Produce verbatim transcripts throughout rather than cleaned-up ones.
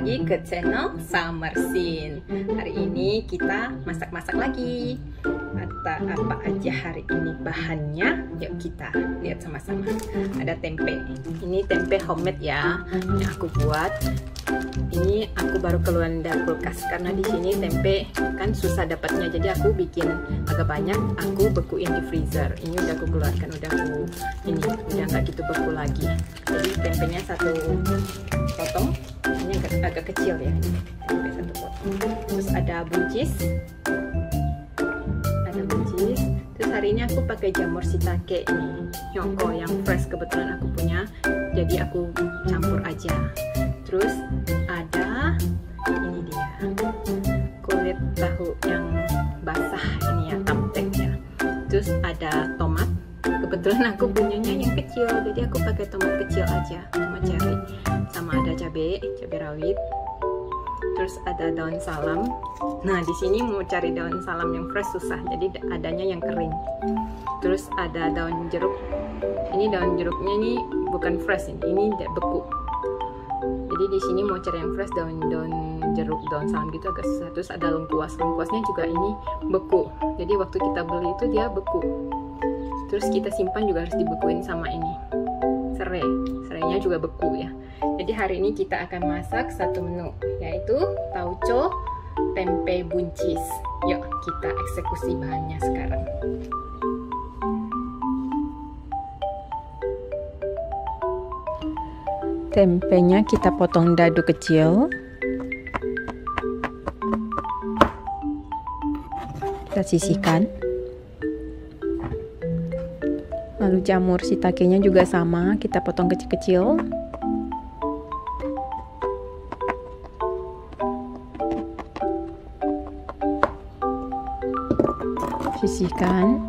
lagi ke channel Summer Scene. Hari ini kita masak-masak lagi. Atau apa aja hari ini bahannya? Yuk kita lihat sama-sama. Ada tempe. Ini tempe homemade ya, yang aku buat. Ini aku baru keluar dari kulkas karena di sini tempe kan susah dapatnya. Jadi aku bikin agak banyak. Aku bekuin di freezer. Ini udah aku keluarkan, udah aku ini udah nggak gitu beku lagi. Jadi tempenya satu potong. Ini agak, agak kecil ya, tempe satu potong. Terus ada buncis, ada buncis. Terus hari ini aku pakai jamur shiitake ini, nyoko yang fresh kebetulan aku punya. Jadi aku campur aja. Terus ada ini dia kulit tahu yang basah ini ya, tamtek ya. Terus ada tomat. Kebetulan aku punyanya yang kecil, jadi aku pakai tomat kecil aja, tomat cherry. Sama ada cabai, cabai rawit. Terus ada daun salam. Nah, di sini mau cari daun salam yang fresh susah, jadi adanya yang kering. Terus ada daun jeruk. Ini daun jeruknya ini bukan fresh, ini beku. Jadi di sini mau cari yang fresh, daun-daun jeruk, daun salam gitu agak susah. Terus ada lengkuas. Lengkuasnya juga ini beku. Jadi waktu kita beli itu dia beku. Terus kita simpan juga harus dibekuin sama ini serai, serainya juga beku ya. Jadi hari ini kita akan masak satu menu, yaitu tauco tempe buncis. Yuk kita eksekusi bahannya sekarang. Tempenya kita potong dadu kecil, kita sisihkan. Lalu jamur shiitake-nya juga sama, kita potong kecil-kecil. Sisihkan.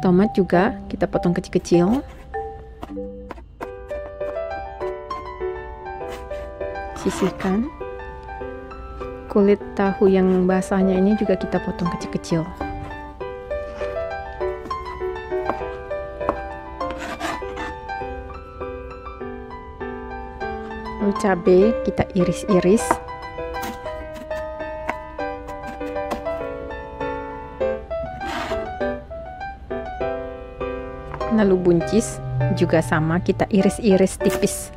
Tomat juga kita potong kecil-kecil. Sisihkan. Kulit tahu yang basahnya ini juga kita potong kecil-kecil. Lalu cabai kita iris-iris. Lalu buncis juga sama, kita iris-iris tipis.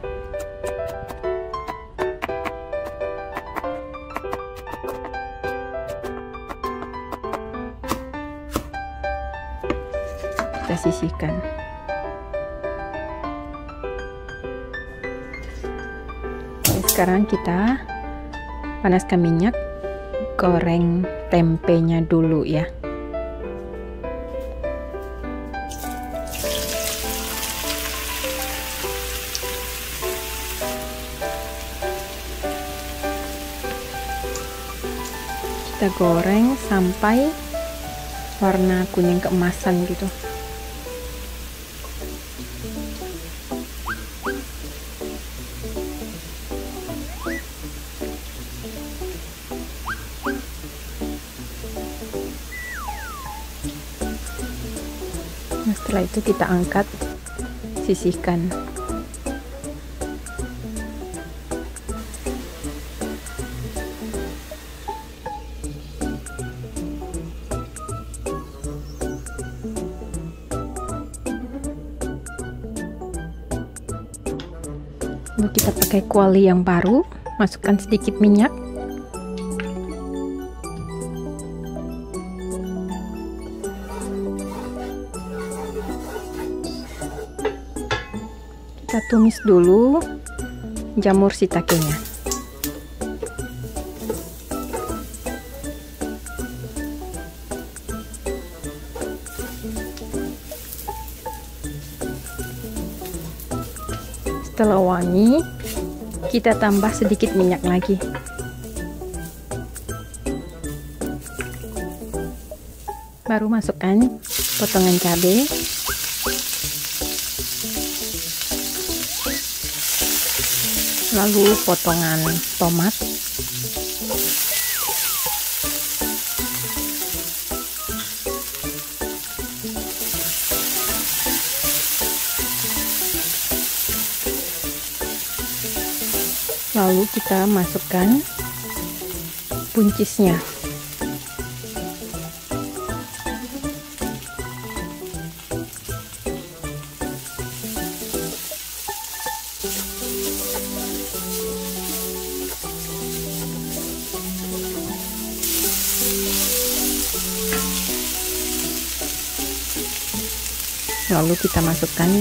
Kita sisihkan. Sekarang kita panaskan minyak, goreng tempenya dulu ya. Kita goreng sampai warna kuning keemasan gitu. Nah, setelah itu kita angkat, sisihkan. Lalu kita pakai kuali yang baru, masukkan sedikit minyak. Kita tumis dulu jamur shiitake-nya. Setelah wangi, kita tambah sedikit minyak lagi. Baru masukkan potongan cabai. Lalu potongan tomat. Lalu kita masukkan buncisnya. Lalu kita masukkan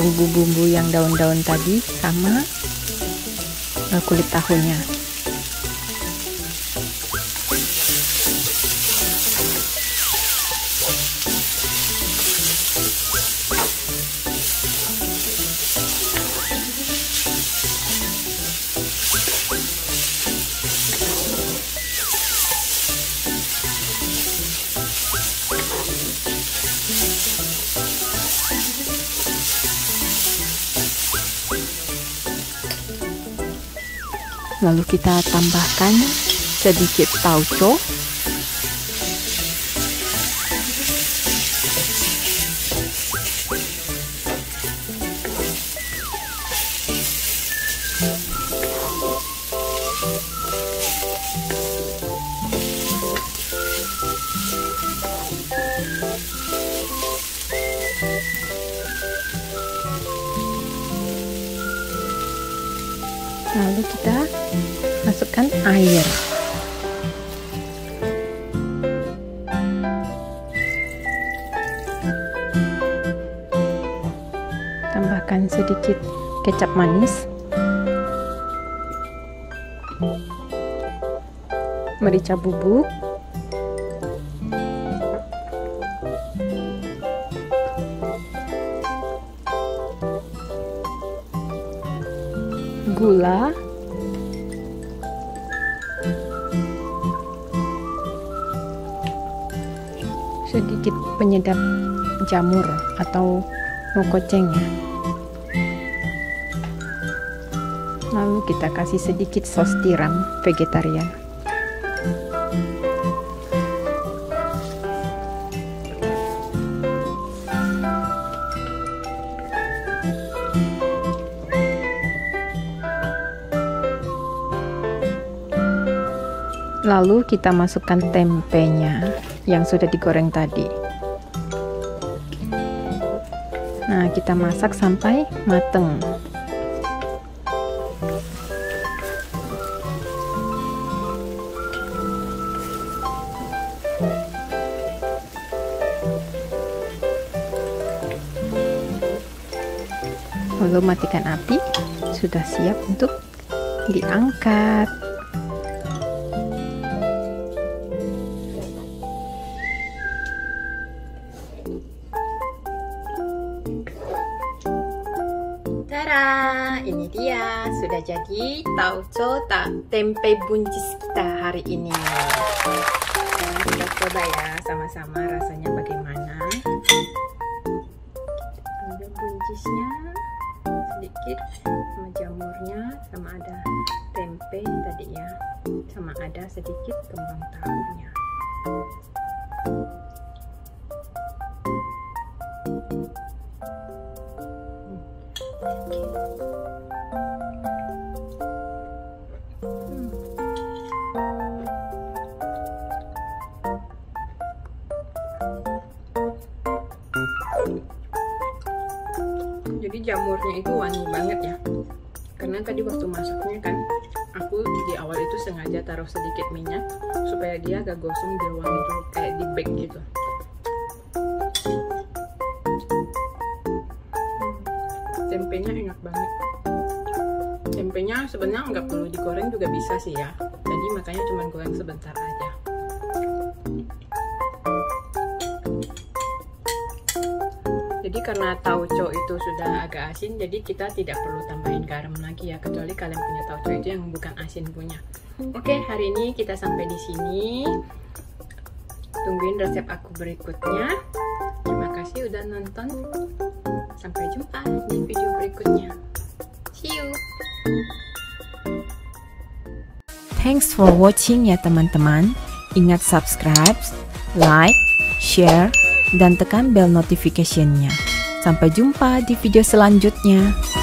bumbu-bumbu yang daun-daun tadi sama kulit tahunya. Lalu kita tambahkan sedikit tauco. Lalu kita masukkan air. Tambahkan sedikit kecap manis, merica bubuk, gula, sedikit penyedap jamur atau mokoceng ya. Lalu kita kasih sedikit saus tiram vegetarian. Lalu kita masukkan tempenya yang sudah digoreng tadi. Nah, kita masak sampai mateng. Lalu matikan api, sudah siap untuk diangkat. Tara, ini dia sudah jadi tauco tempe buncis kita hari ini. Nah, kita coba ya sama-sama rasanya bagaimana. Ambil buncisnya sedikit sama jamurnya, sama ada tempe tadi ya, sama ada sedikit kembang tahunya. Jadi jamurnya itu wangi banget ya, karena tadi waktu masaknya kan aku di awal itu sengaja taruh sedikit minyak supaya dia agak gosong, biar wangi tuh kayak di bake gitu. Tempenya enak banget. Tempenya sebenarnya nggak perlu digoreng juga bisa sih ya, jadi makanya cuma goreng sebentar aja. Jadi karena tauco itu sudah agak asin, jadi kita tidak perlu tambahin garam lagi ya, kecuali kalian punya tauco itu yang bukan asin punya. Oke, hari ini kita sampai di sini. Tungguin resep aku berikutnya. Terima kasih udah nonton. Sampai jumpa di video berikutnya. See you. Thanks for watching ya teman-teman. Ingat subscribe, like, share, dan tekan bell notification-nya. Sampai jumpa di video selanjutnya.